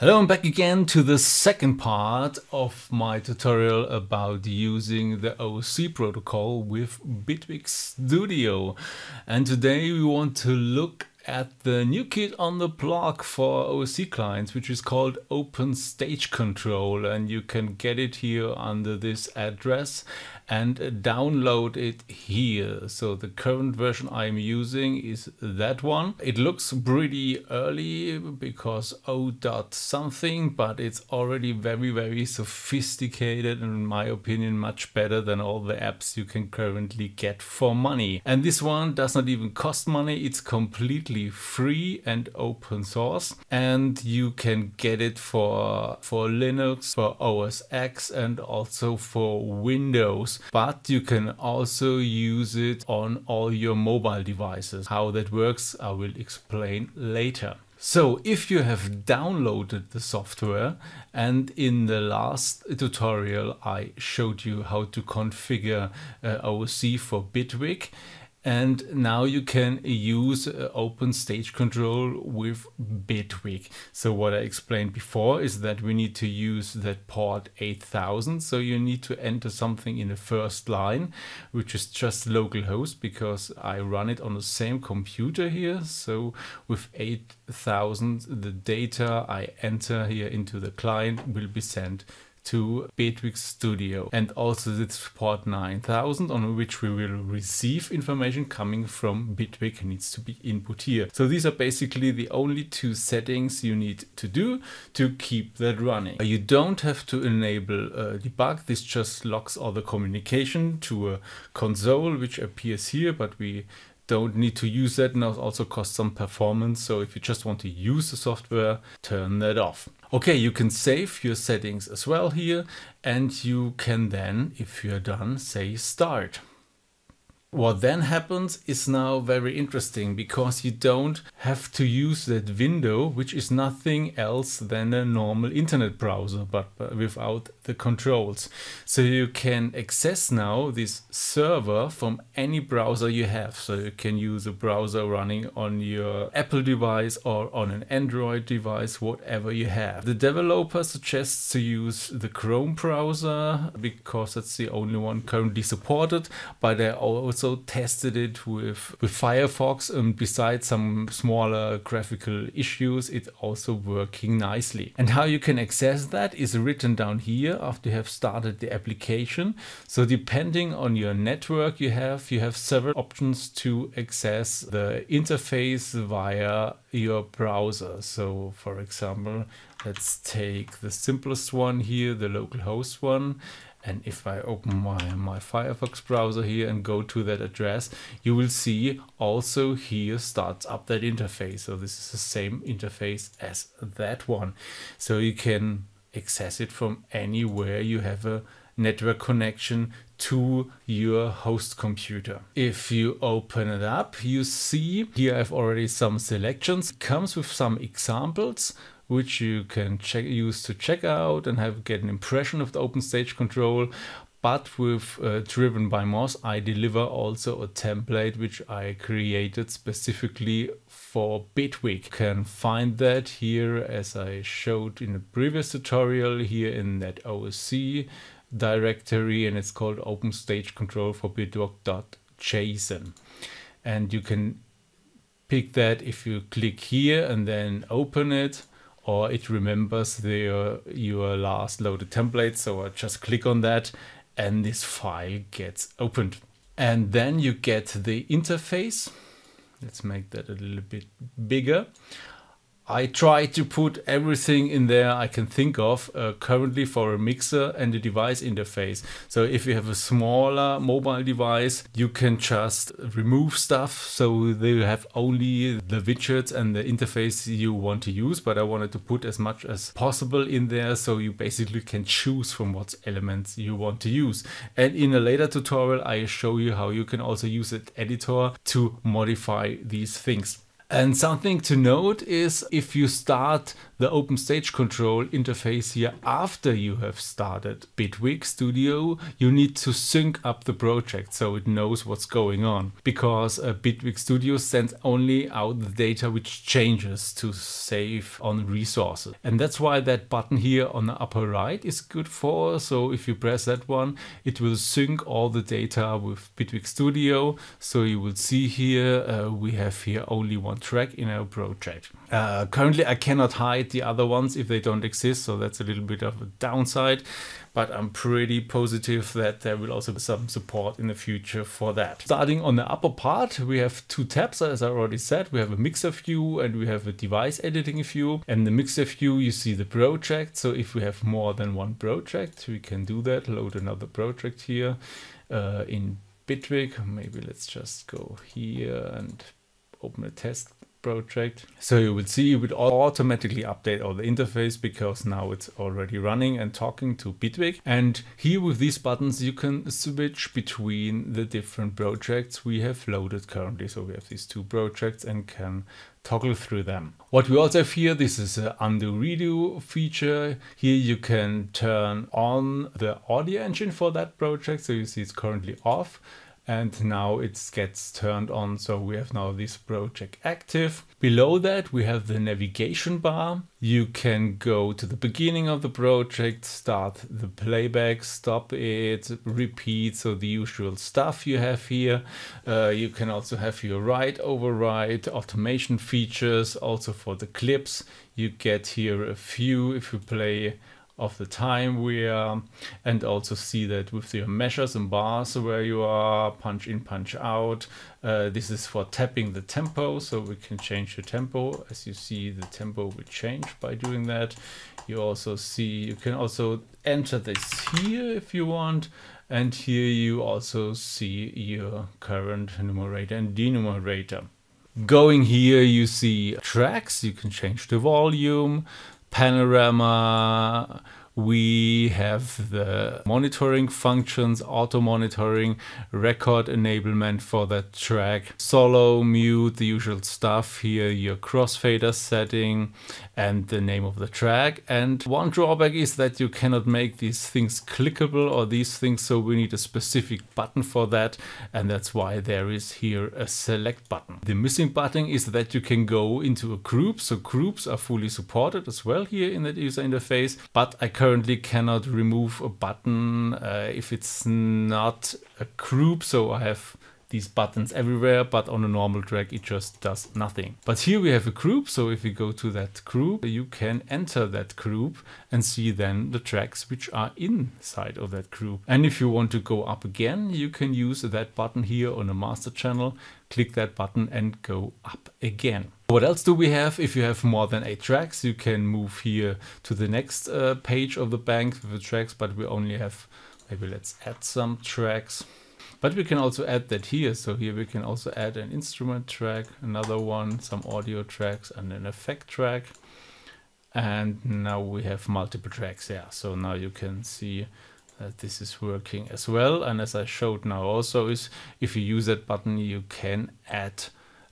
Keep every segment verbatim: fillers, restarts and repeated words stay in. Hello, I'm back again to the second part of my tutorial about using the O C protocol with Bitwig Studio. And today we want to look at the new kid on the block for O C clients, which is called Open Stage Control. And you can get it here under this address and download it here. So the current version I'm using is that one. It looks pretty early because oh dot something, but it's already very, very sophisticated and in my opinion, much better than all the apps you can currently get for money. And this one does not even cost money. It's completely free and open source. And you can get it for, for Linux, for O S X and also for Windows. But you can also use it on all your mobile devices. How that works, I will explain later. So if you have downloaded the software, and in the last tutorial I showed you how to configure uh, O C for Bitwig, and now you can use uh, Open Stage Control with Bitwig. So what I explained before is that we need to use that port eight thousand. So you need to enter something in the first line, which is just localhost, because I run it on the same computer here. So with eight thousand, the data I enter here into the client will be sent to Bitwig Studio, and also this port nine thousand on which we will receive information coming from Bitwig needs to be input here. So these are basically the only two settings you need to do to keep that running. You don't have to enable uh, debug. This just locks all the communication to a console which appears here, but we don't need to use that, and it also costs some performance. So if you just want to use the software, turn that off. Okay, you can save your settings as well here, and you can then, if you're done, say start. What then happens is now very interesting, because you don't have to use that window, which is nothing else than a normal internet browser, but without the controls. So you can access now this server from any browser you have. So you can use a browser running on your Apple device or on an Android device, whatever you have. The developer suggests to use the Chrome browser, because that's the only one currently supported, but they're also So tested it with, with Firefox, and besides some smaller graphical issues, it's also working nicely. And how you can access that is written down here after you have started the application. So depending on your network you have, you have several options to access the interface via your browser. So for example, let's take the simplest one here, the localhost one. And if I open my, my Firefox browser here and go to that address, you will see also here starts up that interface. So this is the same interface as that one. So you can access it from anywhere you have a network connection to your host computer. If you open it up, you see here I've already some selections. It comes with some examples, which you can check, use to check out and have get an impression of the Open Stage Control. But with uh, DrivenByMoss, I deliver also a template which I created specifically for Bitwig. You can find that here, as I showed in the previous tutorial, here in that O C directory, and it's called Open Stage Control for Bitwig dot J S O N. And you can pick that if you click here and then open it, or it remembers the, uh, your last loaded template. So I just click on that and this file gets opened. And then you get the interface. Let's make that a little bit bigger. I try to put everything in there I can think of uh, currently for a mixer and a device interface. So if you have a smaller mobile device, you can just remove stuff. So they have only the widgets and the interface you want to use, but I wanted to put as much as possible in there. So you basically can choose from what elements you want to use. And in a later tutorial, I show you how you can also use an editor to modify these things. And something to note is if you start the Open Stage Control interface here after you have started Bitwig Studio, you need to sync up the project so it knows what's going on, because uh, Bitwig Studio sends only out the data which changes to save on resources. And that's why that button here on the upper right is good for. So if you press that one, it will sync all the data with Bitwig Studio. So you will see here, uh, we have here only one track in our project. Uh, currently I cannot hide the other ones if they don't exist, so that's a little bit of a downside, but I'm pretty positive that there will also be some support in the future for that. Starting on the upper part, we have two tabs, as I already said. We have a mixer view and we have a device editing view. And the mixer view, you see the project. So if we have more than one project, we can do that. Load another project here uh, in Bitwig. Maybe let's just go here and open a test project. So you will see it would automatically update all the interface, because now it's already running and talking to Bitwig. And here with these buttons you can switch between the different projects we have loaded currently. So we have these two projects and can toggle through them. What we also have here, this is an undo redo feature. Here you can turn on the audio engine for that project. So you see it's currently off. And now it gets turned on, so we have now this project active. Below that we have the navigation bar. You can go to the beginning of the project, start the playback, stop it, repeat, so the usual stuff you have here. Uh, you can also have your write, override, automation features, also for the clips. You get here a few if you play of the time we are, and also see that with your measures and bars where you are, punch in, punch out. Uh, this is for tapping the tempo, so we can change the tempo. As you see, the tempo will change by doing that. You also see, you can also enter this here if you want. And here you also see your current numerator and denominator. Going here, you see tracks. You can change the volume, panorama. We have the monitoring functions, auto monitoring, record enablement for that track, solo, mute, the usual stuff here, your crossfader setting and the name of the track. And one drawback is that you cannot make these things clickable or these things, so we need a specific button for that, and that's why there is here a select button. The missing button is that you can go into a group, so groups are fully supported as well here in that user interface, but I currently Currently cannot remove a button uh, if it's not a group, so I have these buttons everywhere, but on a normal track it just does nothing. But here we have a group, so if we go to that group, you can enter that group and see then the tracks which are inside of that group. And if you want to go up again, you can use that button here on a master channel, click that button and go up again. What else do we have? If you have more than eight tracks, you can move here to the next uh, page of the bank with the tracks, but we only have, maybe let's add some tracks. But we can also add that here. So here we can also add an instrument track, another one, some audio tracks and an effect track. And now we have multiple tracks there. So now you can see that this is working as well. And as I showed now also is, if you use that button, you can add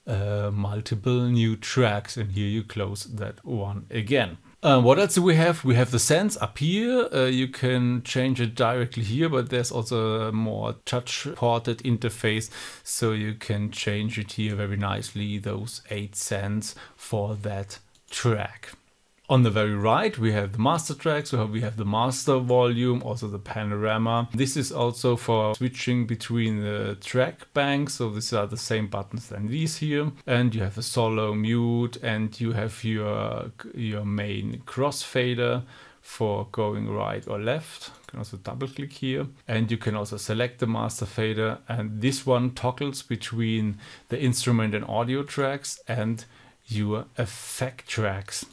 uh, multiple new tracks. And here you close that one again. Uh, what else do we have? We have the sense up here. Uh, you can change it directly here, but there's also a more touch-ported interface, so you can change it here very nicely, those eight cents for that track. On the very right, we have the master track, so we have the master volume, also the panorama. This is also for switching between the track banks, so these are the same buttons than these here. And you have a solo, mute, and you have your, your main crossfader for going right or left. You can also double click here. And you can also select the master fader. And this one toggles between the instrument and audio tracks and your effect tracks.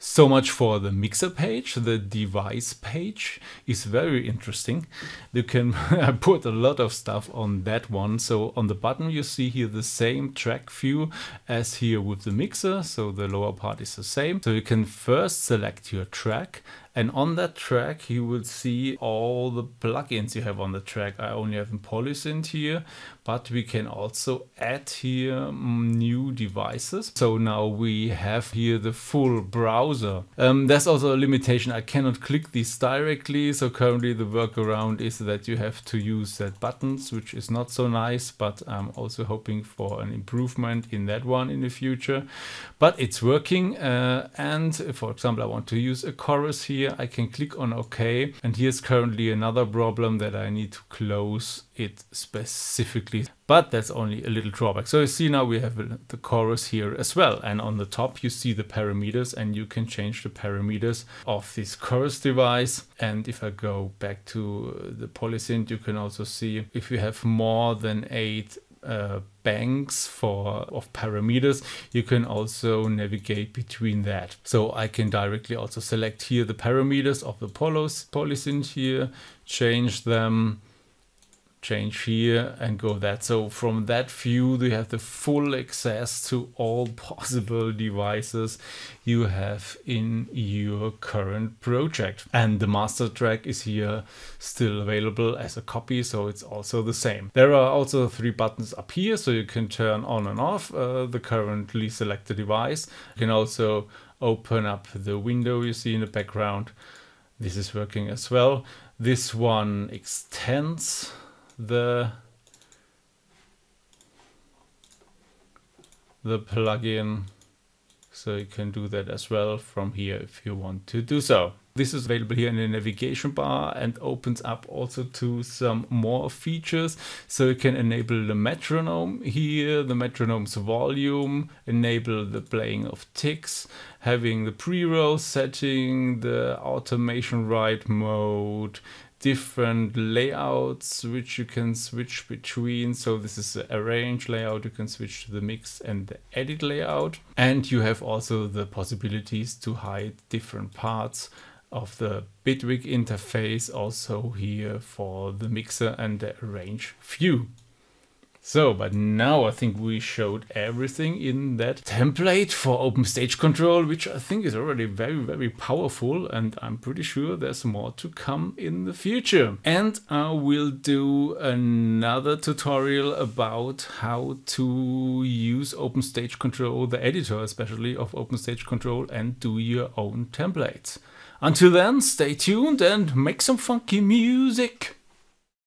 So much for the mixer page. The device page is very interesting. You can put a lot of stuff on that one. So on the button you see here the same track view as here with the mixer. So the lower part is the same. So you can first select your track, and on that track you will see all the plugins you have on the track. I only have in polysynth here, but we can also add here new devices. So now we have here the full browser. Um, there's also a limitation. I cannot click these directly. So currently the workaround is that you have to use that buttons, which is not so nice, but I'm also hoping for an improvement in that one in the future. But it's working. Uh, and for example, I want to use a chorus here. I can click on OK. And here's currently another problem that I need to close it specifically. But that's only a little drawback. So you see now we have the chorus here as well. And on the top you see the parameters, and you can change the parameters of this chorus device. And if I go back to the polysynth, you can also see if you have more than eight uh, banks for of parameters, you can also navigate between that. So I can directly also select here the parameters of the polysynth here, change them, change here and go that. So from that view, you have the full access to all possible devices you have in your current project. And the master track is here still available as a copy, so it's also the same. There are also three buttons up here, so you can turn on and off uh, the currently selected device. You can also open up the window you see in the background. This is working as well. This one extends the the plugin, so you can do that as well from here if you want to do so. This is available here in the navigation bar and opens up also to some more features. So you can enable the metronome here, the metronome's volume, enable the playing of ticks, having the pre-roll setting, the automation write mode, different layouts which you can switch between. So this is the arrange layout. You can switch to the mix and the edit layout. And you have also the possibilities to hide different parts of the Bitwig interface, also here for the mixer and the arrange view. So, but now I think we showed everything in that template for Open Stage Control, which I think is already very, very powerful, and I'm pretty sure there's more to come in the future. And I will do another tutorial about how to use Open Stage Control, the editor especially of Open Stage Control, and do your own templates. Until then, stay tuned and make some funky music!